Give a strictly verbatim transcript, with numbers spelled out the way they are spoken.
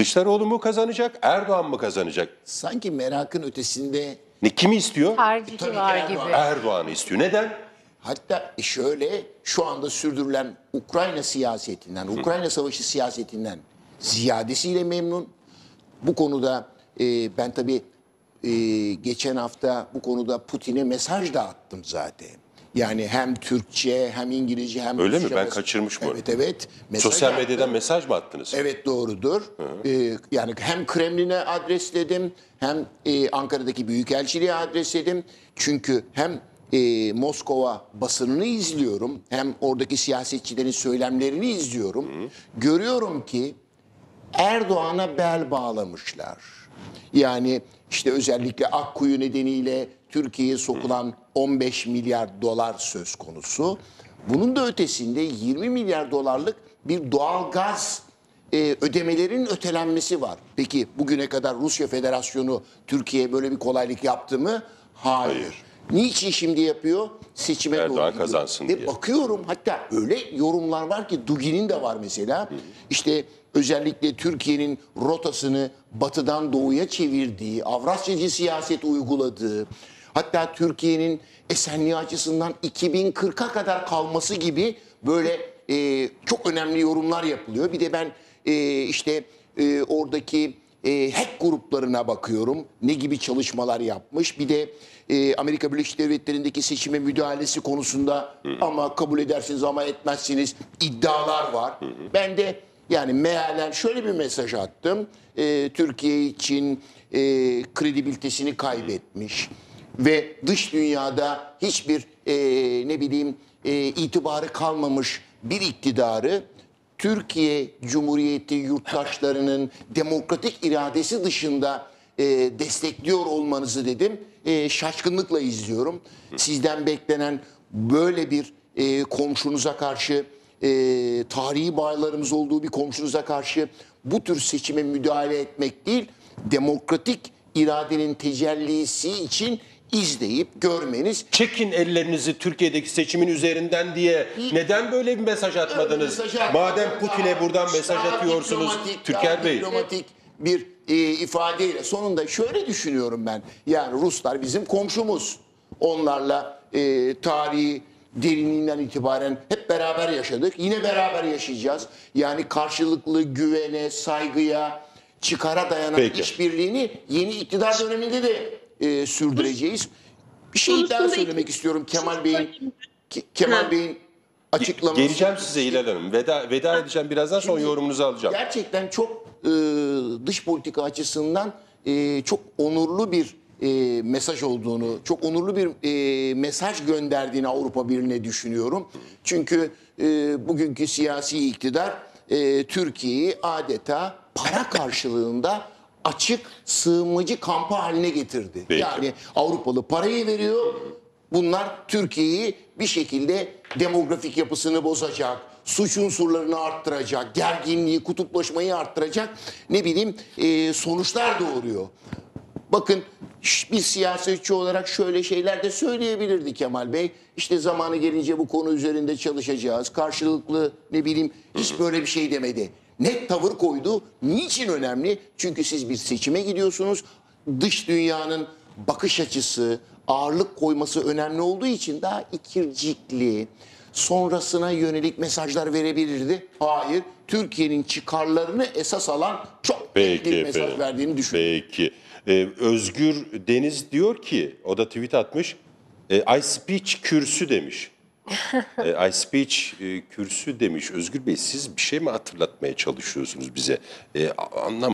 Kılıçdaroğlu mu kazanacak, Erdoğan mı kazanacak? Sanki merakın ötesinde... Ne, kimi istiyor? Tercihi var e, gibi. Erdoğan'ı istiyor. Neden? Hatta şöyle, şu anda sürdürülen Ukrayna siyasetinden, Hı. Ukrayna Savaşı siyasetinden ziyadesiyle memnun. Bu konuda e, ben tabii e, geçen hafta bu konuda Putin'e mesaj da attım zaten. Yani hem Türkçe, hem İngilizce, hem... Öyle Rusça mi? Ben mesaj... kaçırmış mı? Evet, evet. Sosyal medyadan attım. Mesaj mı attınız? Evet, doğrudur. Ee, yani hem Kremlin'e adresledim, hem e, Ankara'daki Büyükelçiliğe adresledim. Çünkü hem e, Moskova basınını izliyorum, hem oradaki siyasetçilerin söylemlerini izliyorum. Hı. Görüyorum ki Erdoğan'a bel bağlamışlar. Yani işte özellikle Akkuyu nedeniyle Türkiye'ye sokulan on beş milyar dolar söz konusu. Bunun da ötesinde yirmi milyar dolarlık bir doğalgaz e, ödemelerin ötelenmesi var. Peki bugüne kadar Rusya Federasyonu Türkiye'ye böyle bir kolaylık yaptı mı? Hayır. Hayır. Niçin şimdi yapıyor? Seçime Erdoğan doğru gidiyor. Kazansın ve diye. Bakıyorum, hatta öyle yorumlar var ki Dugin'in de var mesela. Hı. İşte özellikle Türkiye'nin rotasını batıdan doğuya çevirdiği, Avrasyacı siyaset uyguladığı, hatta Türkiye'nin esenliği açısından iki bin kırka kadar kalması gibi böyle e, çok önemli yorumlar yapılıyor. Bir de ben e, işte e, oradaki e, hack gruplarına bakıyorum. Ne gibi çalışmalar yapmış. Bir de e, Amerika Birleşik Devletleri'ndeki seçime müdahalesi konusunda hı hı. ama kabul edersiniz ama etmezsiniz iddialar var. Hı hı. Ben de yani mealen şöyle bir mesaj attım. E, Türkiye için e, kredibilitesini kaybetmiş. Hı. Ve dış dünyada hiçbir e, ne bileyim e, itibarı kalmamış bir iktidarı Türkiye Cumhuriyeti yurttaşlarının demokratik iradesi dışında e, destekliyor olmanızı dedim. E, şaşkınlıkla izliyorum. Sizden beklenen böyle bir e, komşunuza karşı, e, tarihi bağlarımız olduğu bir komşunuza karşı bu tür seçime müdahale etmek değil, demokratik iradenin tecellisi için izleyip görmeniz. Çekin ellerinizi Türkiye'deki seçimin üzerinden diye neden böyle bir mesaj atmadınız? Mesaj Madem Putin'e buradan daha mesaj daha atıyorsunuz Türker Bey. Diplomatik bir e, ifadeyle. Sonunda şöyle düşünüyorum ben. Yani Ruslar bizim komşumuz. Onlarla e, tarihi derinliğinden itibaren hep beraber yaşadık. Yine beraber yaşayacağız. Yani karşılıklı güvene, saygıya, çıkara dayanan işbirliğini yeni iktidar döneminde de E, sürdüreceğiz. Bir şey daha söylemek istiyorum. Kemal Bey'in Kemal Bey'in açıklaması. Geleceğim size İlhan Hanım. Veda, veda edeceğim birazdan, sonra yorumunuzu alacağım. Gerçekten çok e, dış politika açısından e, çok onurlu bir e, mesaj olduğunu, çok onurlu bir e, mesaj gönderdiğini Avrupa Birliği'ne düşünüyorum. Çünkü e, bugünkü siyasi iktidar e, Türkiye'yi adeta para karşılığında açık sığınmacı kampı haline getirdi. Peki. Yani Avrupalı parayı veriyor. Bunlar Türkiye'yi bir şekilde demografik yapısını bozacak, suç unsurlarını arttıracak, gerginliği, kutuplaşmayı arttıracak, ne bileyim e, sonuçlar doğuruyor. Bakın bir siyasetçi olarak şöyle şeyler de söyleyebilirdi Kemal Bey. İşte zamanı gelince bu konu üzerinde çalışacağız. Karşılıklı ne bileyim hiç böyle bir şey demedi. Net tavır koydu. Niçin önemli? Çünkü siz bir seçime gidiyorsunuz. Dış dünyanın bakış açısı, ağırlık koyması önemli olduğu için daha ikircikli, sonrasına yönelik mesajlar verebilirdi. Hayır, Türkiye'nin çıkarlarını esas alan çok net bir mesaj efendim. Verdiğini düşünüyorum. Peki. Ee, Özgür Deniz diyor ki, o da tweet atmış, e, I speech kürsü demiş. e, I speech e, kürsü demiş. Özgür Bey, siz bir şey mi hatırlatmaya çalışıyorsunuz bize? E, anlam